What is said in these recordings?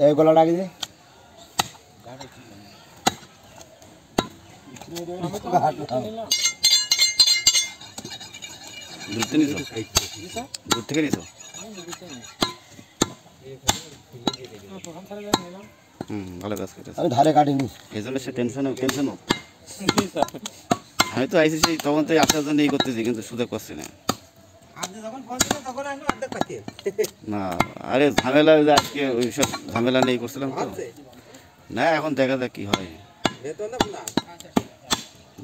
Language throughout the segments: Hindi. ए गोला डाल दे धारे काटेंगे टेंशन टेंशन हो तो ऐसे तक तो आशा जन करते सूदा कर ना अरे झमेला आज के सब झमेला नहीं कर ना एन देखा जा कि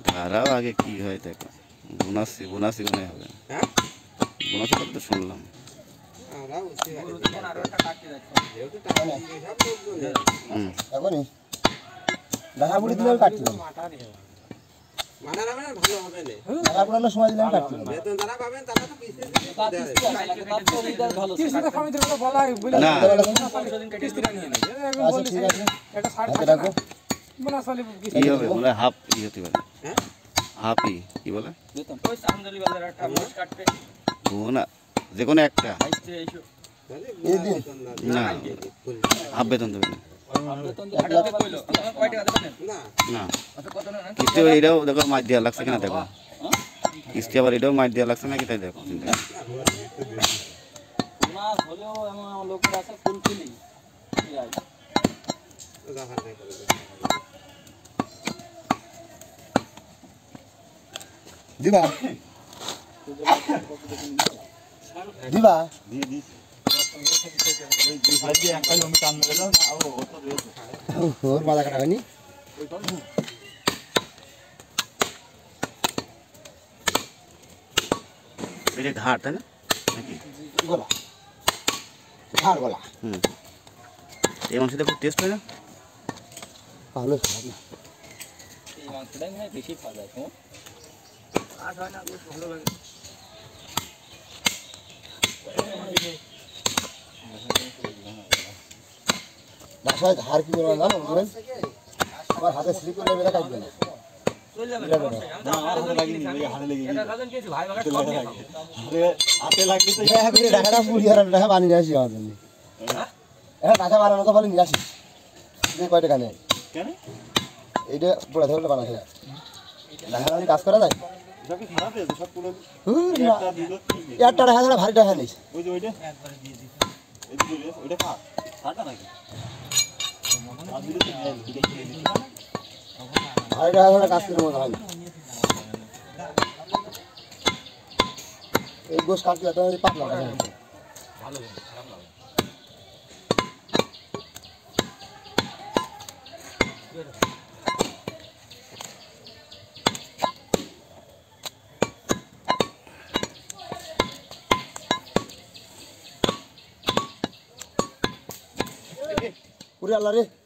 धाराओ आगे कि देखो बोनासी बोनासी कोने बोनासी कल तो सुनल हाफ बेतन देवे दिवा और माला करा गनी मेरे घाट है ना गोला घाट गोला ये मांस देखो टेस्ट है ना पालो साहब ये मांस डाल में बेसी पा जाए तो आज है ना कुछ भलो लगे हार की बोलना ना बोलन और हाथ स्लिप करने मेरा काट देना चल जाएगा हां लगी नहीं मेरे हाथ लगी नहीं कजन कैसे भाई मगर कौन है अरे आते लगी तो है मेरे ढाका पूरी हर रहा पानी नहीं आ रहा है है ढाका वाला तो बोल नहीं आसी ये कोई ठिकाने क्या एडा बड़ा धरले बना है ढाका वाली काज करा जाए जब भी खराब है सब पूरा यार टड़ा है भारी टड़ा है नहीं ओए ओए खा खाता नहीं भाई का थोड़ा कास्ट कर मत भाई एक गोश काट के आता है पाप लगा भालो खराब लगा पूरे अल्लाह रे